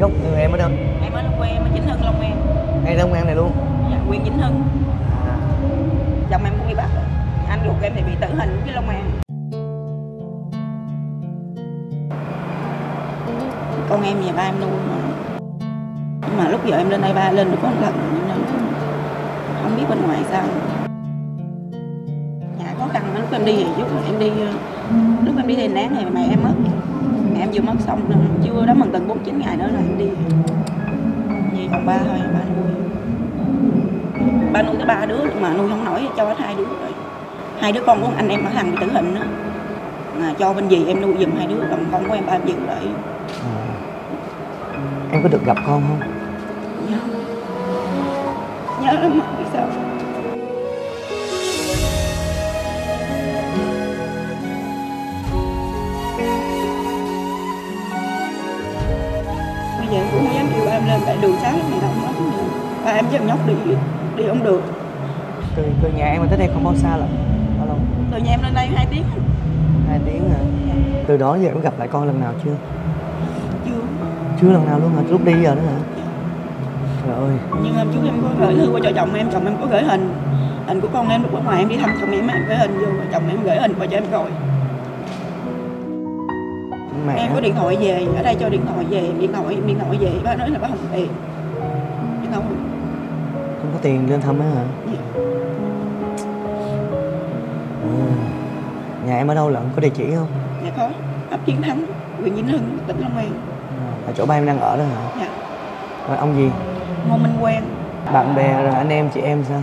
Gốc người em ở đâu? Em ở Long Hòa, em ở Vĩnh Hưng, Long Hòa. Ngay Long An này luôn? Dạ, huyện Vĩnh Hưng. À. Chồng em cũng đi Bắc. Anh ruột em thì bị tử hình với Long An. Con em nhà ba em nuôi mà. Nhưng mà lúc giờ em lên đây ba lên được có một lần nên không biết bên ngoài sao. Nhà khó khăn lúc em đi thì giúp em đi lúc em đi đền án thì mẹ em mất. Mẹ em vừa mất xong chưa đó bằng tận 49 ngày nữa là em đi. Vì còn ba thôi, ba nuôi. Ba nuôi tới ba đứa mà nuôi không nổi cho hai đứa rồi. Hai đứa con của anh em ở hàng bị tử hình đó. Mà cho bên dì em nuôi giùm hai đứa, còn con của em ba em giữ lại. Em có được gặp con không? Nhớ. Nhớ lắm mà vì sao? Bây giờ em cũng dám kêu ba em lên tại đường sáng thì không nói nữa. Ba em dẫn nhóc đi không được. Từ nhà em tới đây không bao xa lắm. Bao lâu? Từ nhà em lên đây 2 tiếng. 2 tiếng hả? Từ đó giờ em có gặp lại con lần nào chưa? Chưa lần nào luôn hả? Lúc đi giờ nữa hả? Trời ơi. Nhưng em chú em có gửi thư qua cho chồng em có gửi hình của con em lúc ở ngoài em đi thăm chồng em gửi hình vô, chồng em gửi hình qua cho em coi. Mẹ. Em có điện thoại về, ở đây cho điện thoại về, điện thoại về, ba nói là ba không có tiền. Không có tiền lên thăm ấy hả? Dạ. Nhà em ở đâu lận, có địa chỉ không? Dạ có, ấp Chiến Thắng, huyện Vĩnh Hưng, tỉnh Long An. Ở chỗ ba em đang ở đó hả? Dạ. Rồi ông gì? Ngô Minh Quang. Bạn bè rồi anh em chị em sao?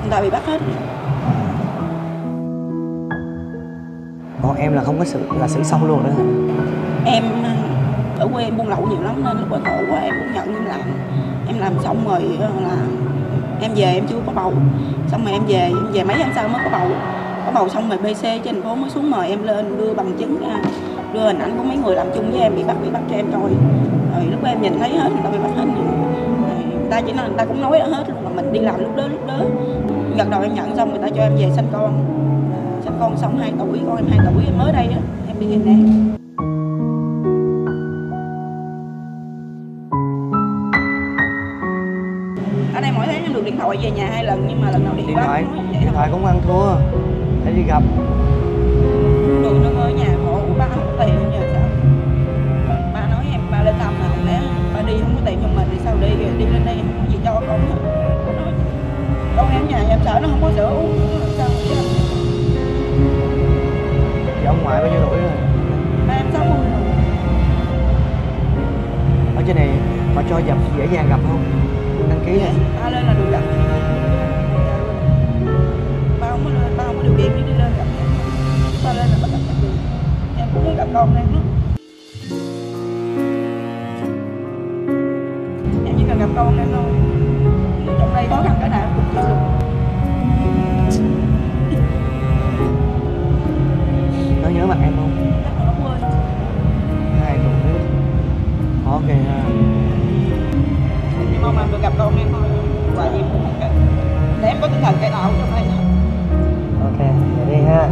Người ta bị bắt hết. Còn em là không có xử xong luôn nữa hả? Em ở quê em buôn lậu nhiều lắm nên lúc đó khổ quá em cũng nhận em làm. Em làm xong rồi là em về em chưa có bầu. Xong rồi em về mấy tháng sau mới có bầu. Có bầu xong rồi BC trên thành phố mới xuống mời em lên đưa bằng chứng ra. Đưa hình ảnh của mấy người làm chung với em bị bắt cho em coi. Rồi lúc em nhìn thấy hết, người ta bị bắt hết. Người ta chỉ nói, người ta cũng nói hết luôn mà mình đi làm lúc đó. Gần đầu em nhận xong người ta cho em về sanh con. Sanh con xong 2 tuổi, con em 2 tuổi em mới đây á, em đi về đây. Ở đây mỗi tháng em được điện thoại về nhà 2 lần nhưng mà lần nào điện thoại cũng vậy. Điện thoại cũng ăn thua, để đi gặp. Đường nó ở nhà khổ của ba không có tiền giờ sao? Ba nói em ba lên tầm là lẽ ba đi không có tiền cho mình thì sao đi lên đây không có gì cho con hết. Con em nhà em sợ nó không có sữa uống sao vậy? Giờ ông ngoại bao nhiêu tuổi rồi? Ba em 60 rồi. Ở trên này mà cho dập dễ dàng gặp không? Đăng ký này. Ba lên là được gặp. Ba không có điều kiện đi lên gặp. Ba lên là bắt gặp được. Em cũng muốn gặp con em lắm. Em chỉ cần gặp con em thôi. Trong đây khó khăn cả nào cũng chịu được. Nó nhớ mặt em không? Nó quên. Hai tuần trước. Khó kìa. Em mong em được gặp con em thôi. Và gì cũng không cần. Để em có tinh thần cải tạo trong đây. Ok, vậy đi ha.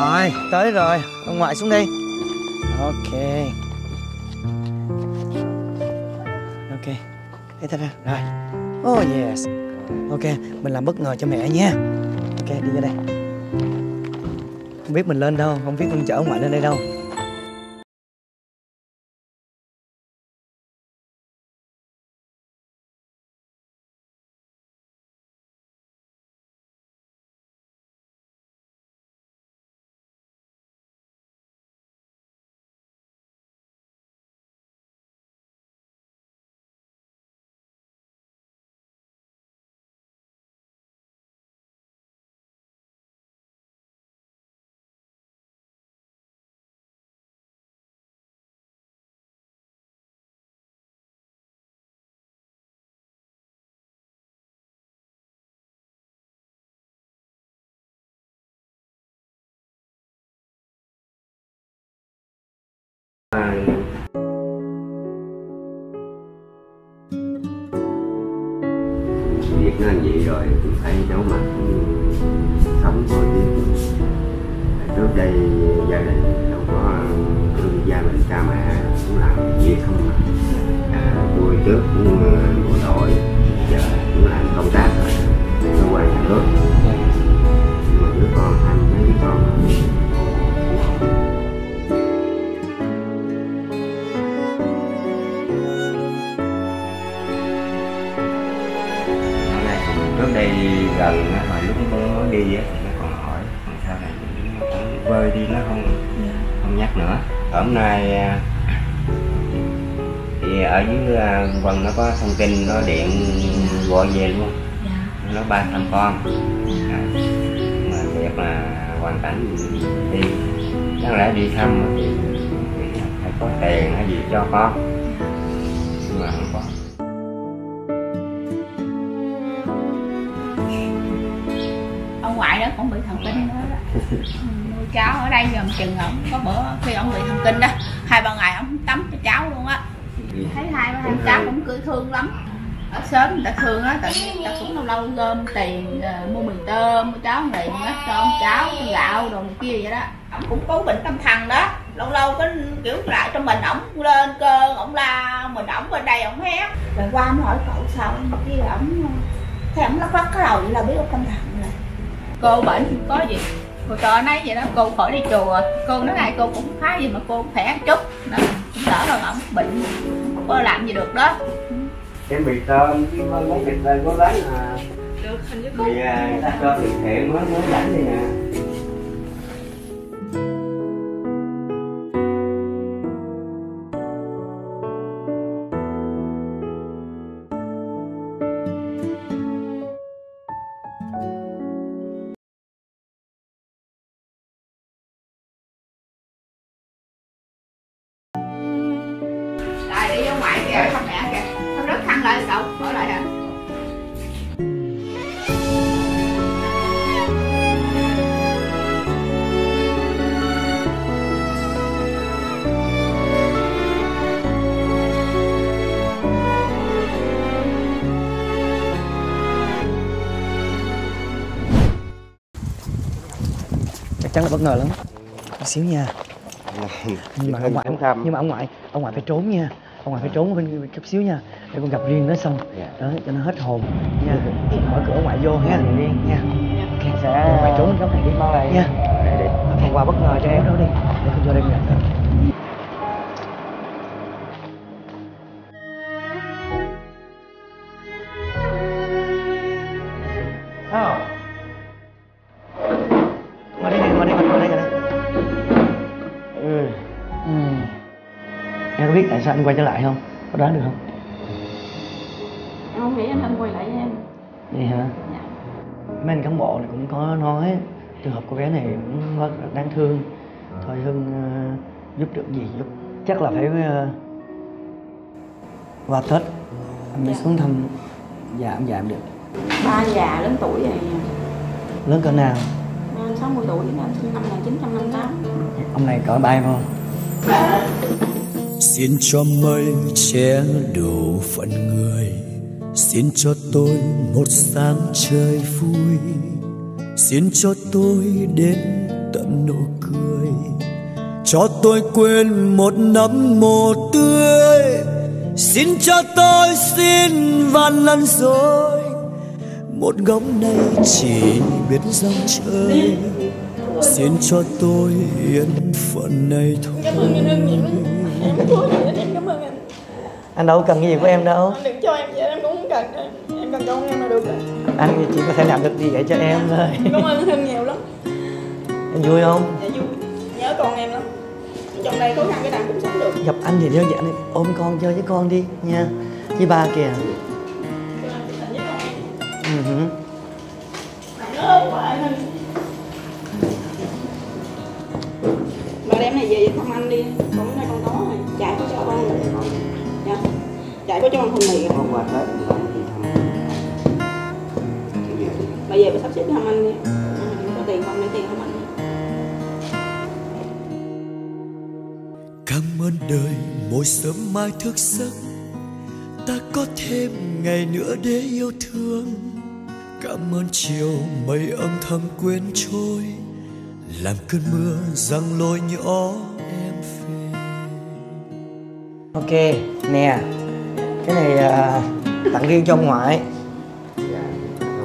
Rồi, tới rồi, ông ngoại xuống đi. Ok, để ta ra, rồi. Oh yes. Ok, mình làm bất ngờ cho mẹ nha. Ok, đi ra đây. Không biết mình lên đâu, không biết con chở ông ngoại lên đây đâu. rồi tôi thấy cháu mặt sống có biết. Trước đây gia đình đâu có, gia đình cha mẹ cũng làm việc không, tôi trước cũng bộ đội, giờ cũng làm công tác rồi, cơ quan nhà nước. Nhưng mà đứa con anh với đứa con trước đây gần hồi lúc con đi á, nó còn hỏi sao này cũng vơi đi, nó không nhắc nữa. Hôm nay thì ở dưới Vân nó có thông tin, nó điện gọi về luôn, nó ba thằng con, mà việc là hoàn cảnh đi, đáng lẽ đi thăm thì phải có tiền hay gì cho con, nhưng mà không có. Ngoại đó cũng bị thần kinh đó, nuôi cháu ở đây dòm chừng ổng có bữa khi ổng bị thần kinh đó, 2-3 ngày ổng tắm cho cháu luôn á. Thấy hai cháu cũng cười thương lắm, ở sớm người ta thương á, tại người ta cũng lâu lâu gom tiền mua mì tôm, mua cháo miệng á, cho ông cháu cho gạo đồ này kia vậy đó. Ổng cũng có bệnh tâm thần đó, lâu lâu cái kiểu lại cho mình ổng lên cơn, ổng la mình, ổng bên đây ổng hét. Rồi qua ổng hỏi cậu sao kia, ổng thấy ổng lắc lắc cái đầu vậy là biết ông tâm thần rồi. Cô bệnh không có gì, cô cho nói vậy đó, cô khỏi đi chùa. Cô nói này cô cũng khá gì mà cô khỏe chút đó, cũng đỡ rồi, ổng bệnh không có làm gì được đó. Cái mì tôm, cái mấy thịt lên có bán mà được hình với cô thì ta cho từ thiện mới lãnh đi nè. Chắc là bất ngờ lắm. Một xíu nha. Nhưng mà ông ngoại phải trốn nha. Ông ngoại phải trốn bên chút xíu nha. Để con gặp riêng nó xong. Đó, cho nó hết hồn nha. Mở cửa ngoại vô ha. Nha. Ok. Sẽ ngoại trốn góc này đi mau lại nha. Hôm qua bất ngờ cho em đâu đi. Để con vô đây nhận. Tại sao anh quay trở lại không? Có đoán được không? Em không nghĩ anh quay lại với em. Vậy hả? Dạ. Mấy anh cán bộ này cũng có nói trường hợp cô bé này cũng rất là đáng thương. Thôi Hưng giúp được gì giúp. Chắc là phải qua Tết anh mới xuống thăm già ông, già em được. Ba già lớn tuổi vậy. Lớn cỡ nào? 60 tuổi, anh sinh năm 1958. Ông này cỡ ba em không? Xin cho mây che đổ phận người, xin cho tôi một sáng trời vui, xin cho tôi đến tận nụ cười, cho tôi quên một nắm mồ tươi, xin cho tôi xin vạn lần rồi, một góc này chỉ biết dòng chơi, xin cho tôi yên phận này thôi. Anh đâu cần cái gì của em đâu. Anh đừng cho em vậy, em cũng không cần. Em cần con em là được rồi. Anh chỉ có thể làm được gì vậy cho em thôi. Cảm ơn Hưng nhiều lắm. Em vui không? Dạ vui. Nhớ con em lắm. Trong này có khăn cái nào cũng sống được. Gặp anh thì đơn giản, ôm con chơi với con đi nha. Với ba kìa. Mà đem này về thăm anh đi. Cũng đây con đó rồi. Chạy có cho con. Dạ. Chạy có cho con thùng mì không? Hôm qua Tết mình bán đi thăm. Bây giờ mình sắp xếp thăm anh đi. Mình có tiền không, lấy tiền không anh đi. Cảm ơn đời mỗi sớm mai thức giấc, ta có thêm ngày nữa để yêu thương. Cảm ơn chiều mây âm thầm quên trôi, làm cơn mưa giăng lối nhỏ em về. Ok, nè, cái này tặng riêng cho ông ngoại.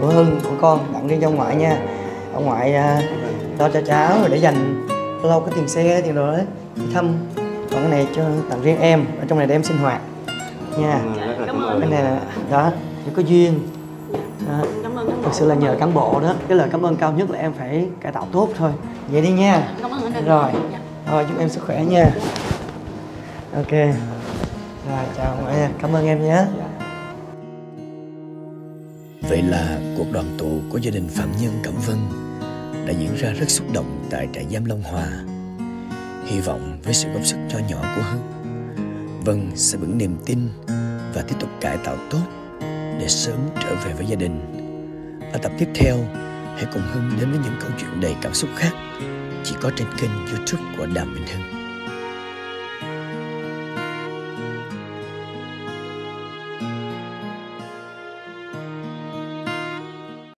Của Hưng, của con, tặng riêng cho ông ngoại nha. Ông ngoại lo cho cháu rồi để dành lâu cái tiền xe, tiền đồ đấy đi thăm. Còn cái này cho tặng riêng em, ở trong này để em sinh hoạt nha. Cảm ơn. Cái này là, đó, để có duyên. Thật sự là nhờ cán bộ đó. Cái lời cảm ơn cao nhất là em phải cải tạo tốt thôi. Vậy đi nha. Cảm ơn anh. Rồi, thôi chúc em sức khỏe nha. Ok. Rồi, chào mọi người. Cảm ơn em nhé. Vậy là cuộc đoàn tụ của gia đình Phạm Nhân Cẩm Vân đã diễn ra rất xúc động tại trại giam Long Hòa. Hy vọng với sự góp sức nho nhỏ của Hưng, Vân sẽ vững niềm tin và tiếp tục cải tạo tốt để sớm trở về với gia đình. Ở tập tiếp theo, hãy cùng Hưng đến với những câu chuyện đầy cảm xúc khác chỉ có trên kênh YouTube của Đàm Vĩnh Hưng.